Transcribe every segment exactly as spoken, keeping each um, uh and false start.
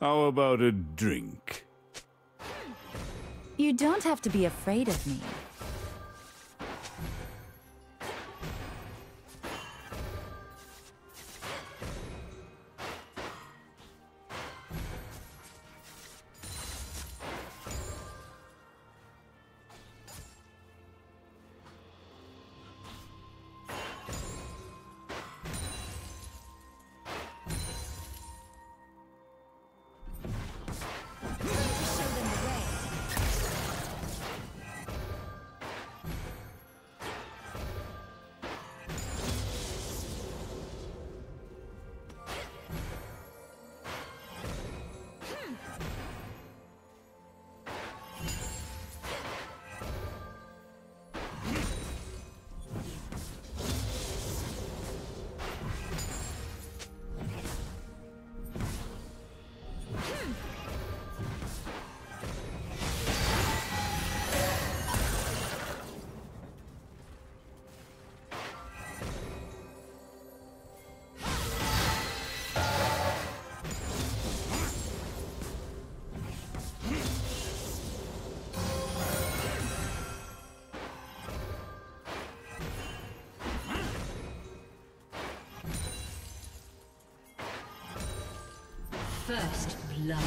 How about a drink? You don't have to be afraid of me. First blood.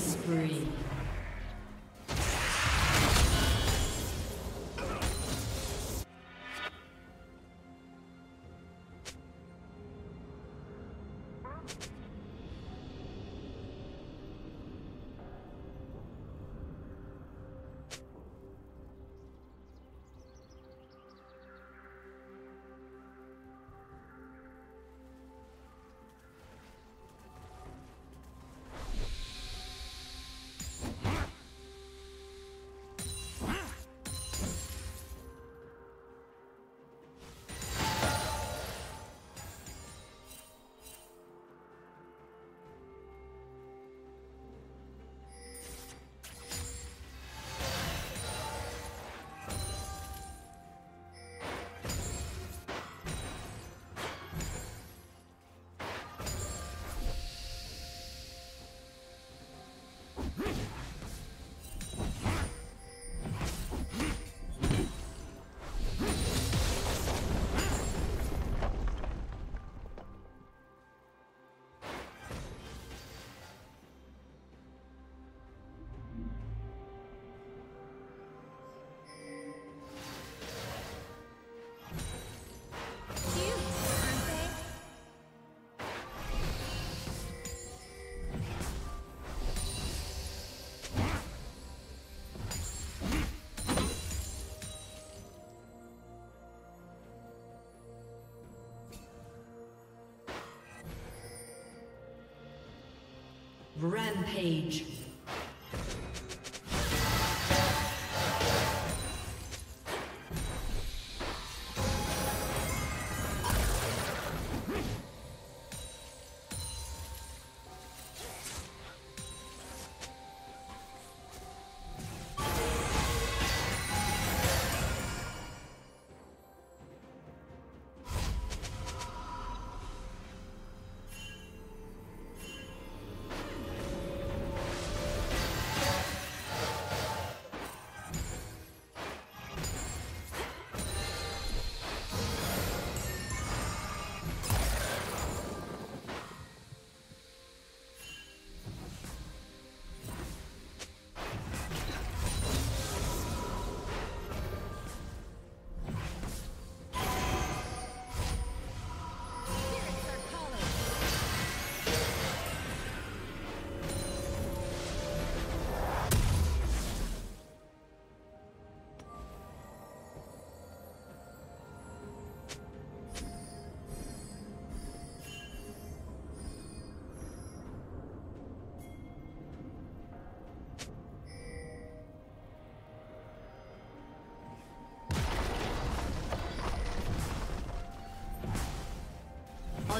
spree. Rampage.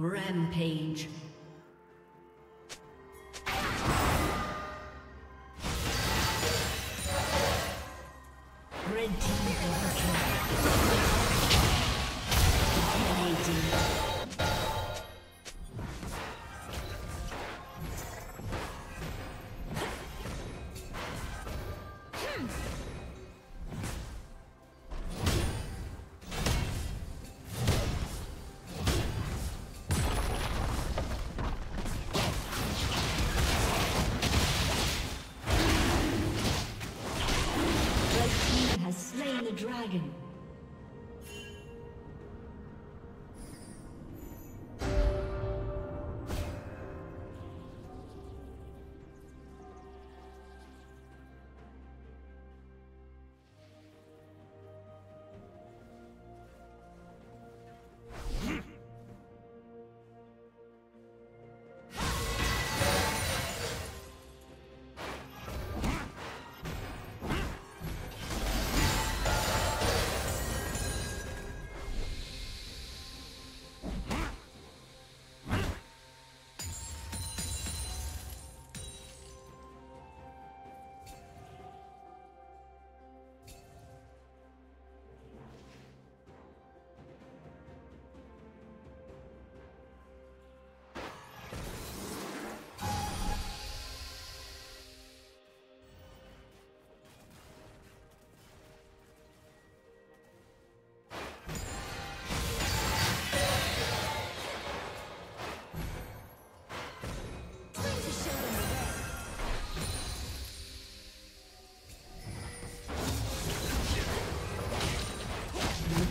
Rampage. Red team overkill. Dominating. Dragon.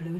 Blue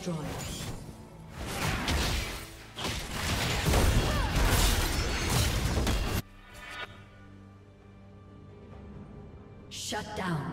Destroyed. Shut down.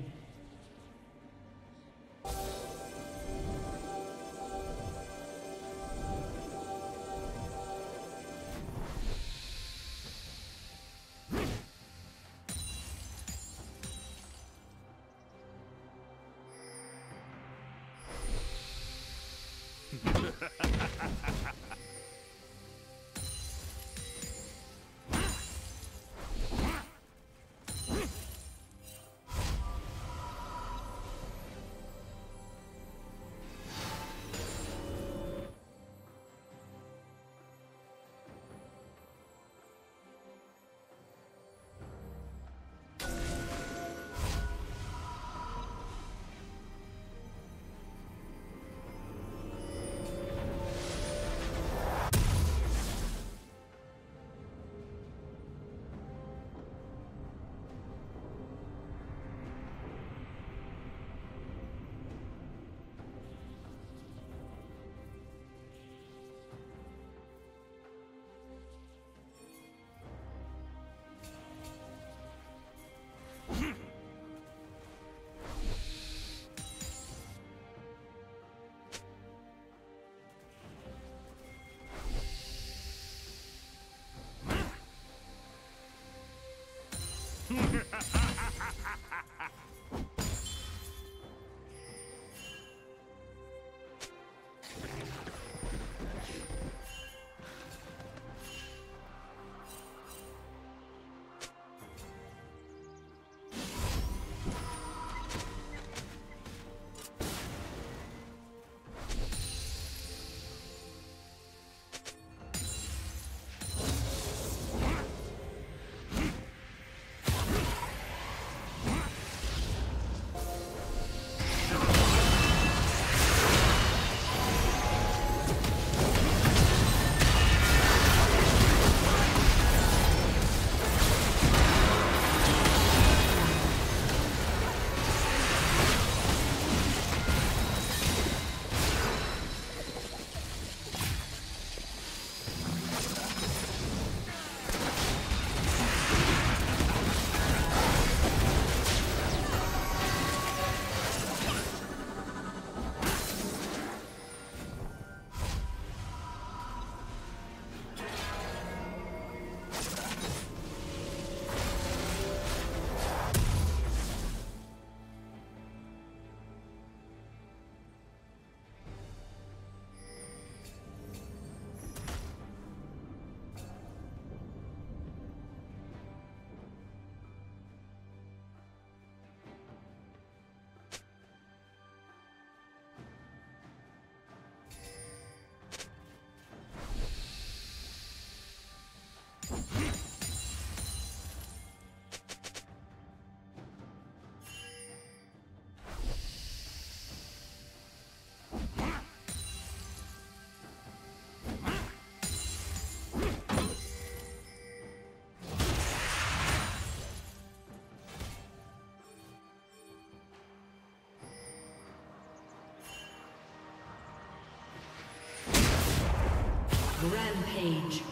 Rampage.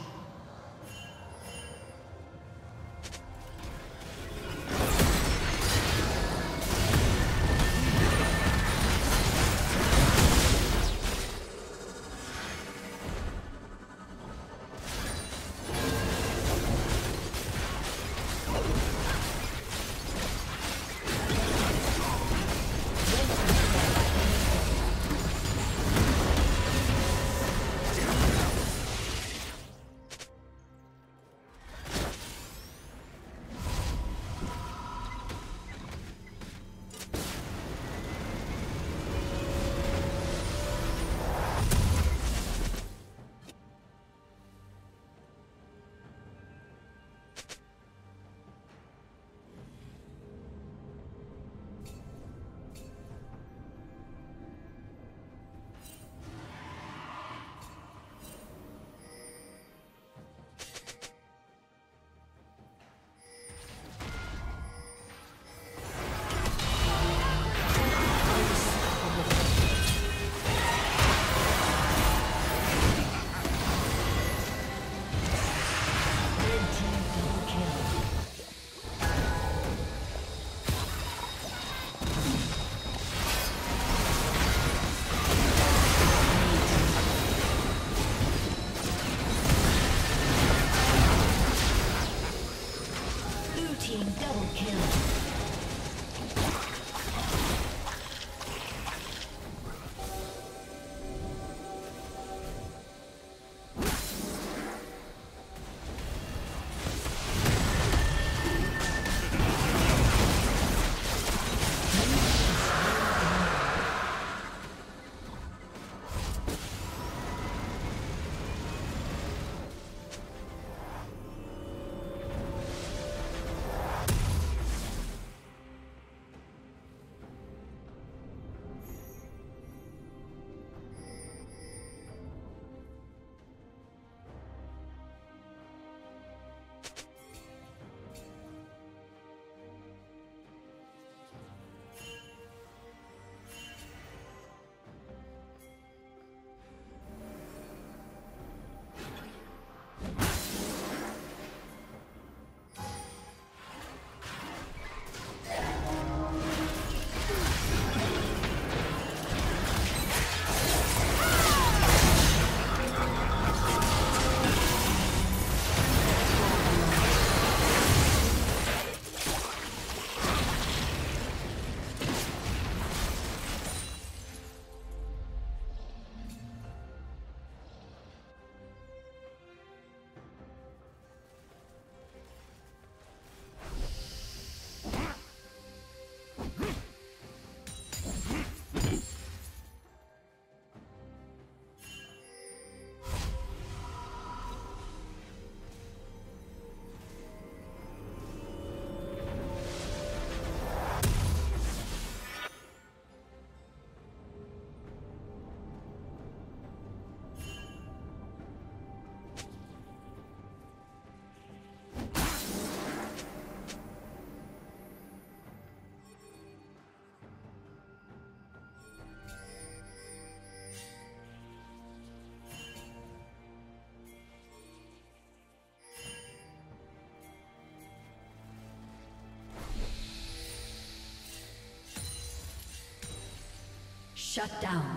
Shut down.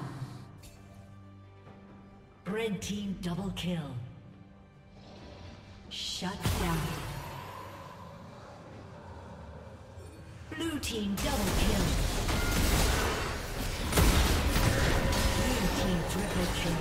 Red team double kill. Shut down. Blue team double kill. Blue team triple kill.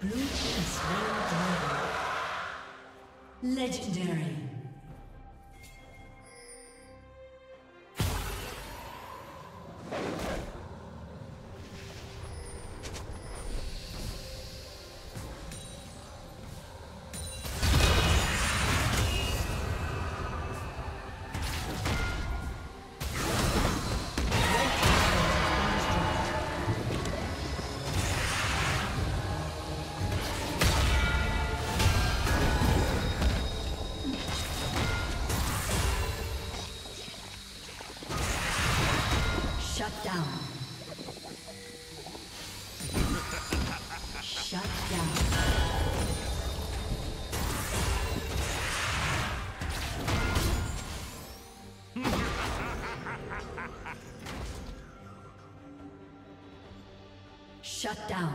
Blue team slain dragon. Legendary. Shut down.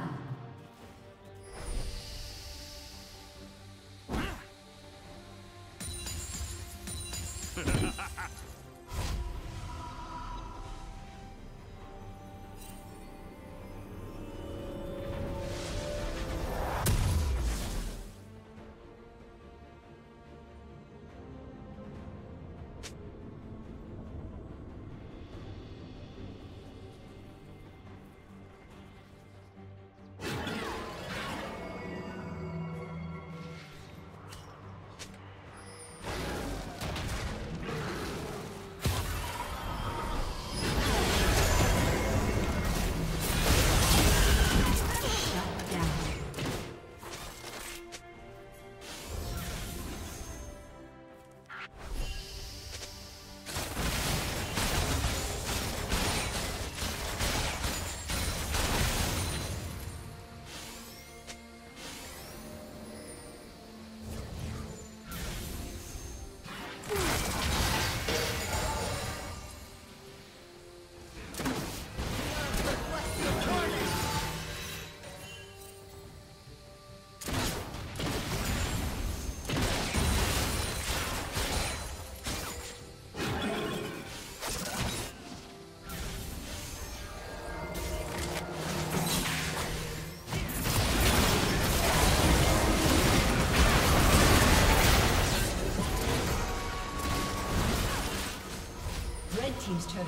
team's turret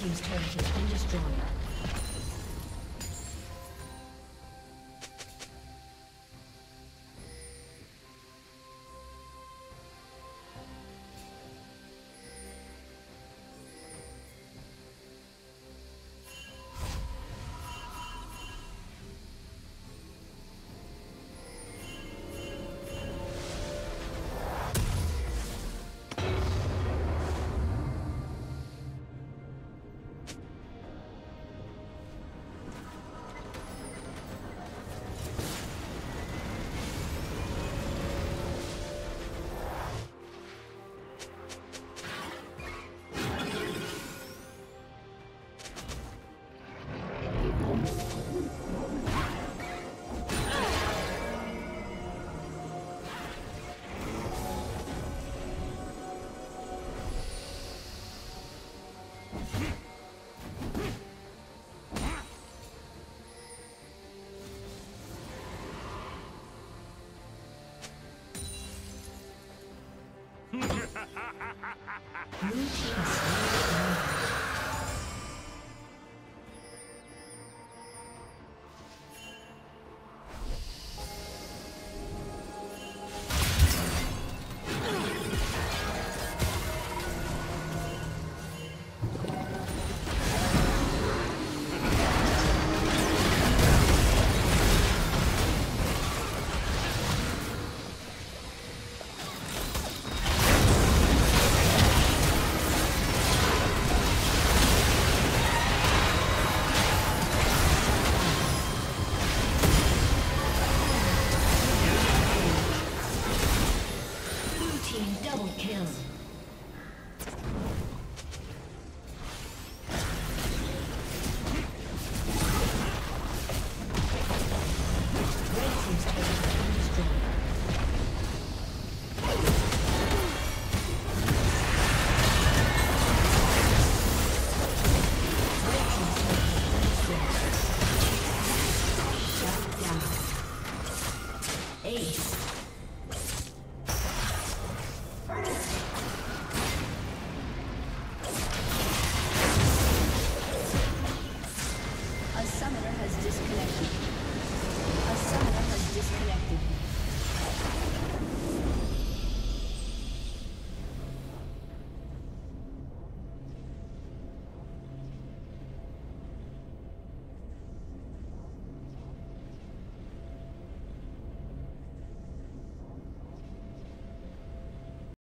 Team's turret has been destroyed. Blue team's turret Disconnected. A summoner has disconnected.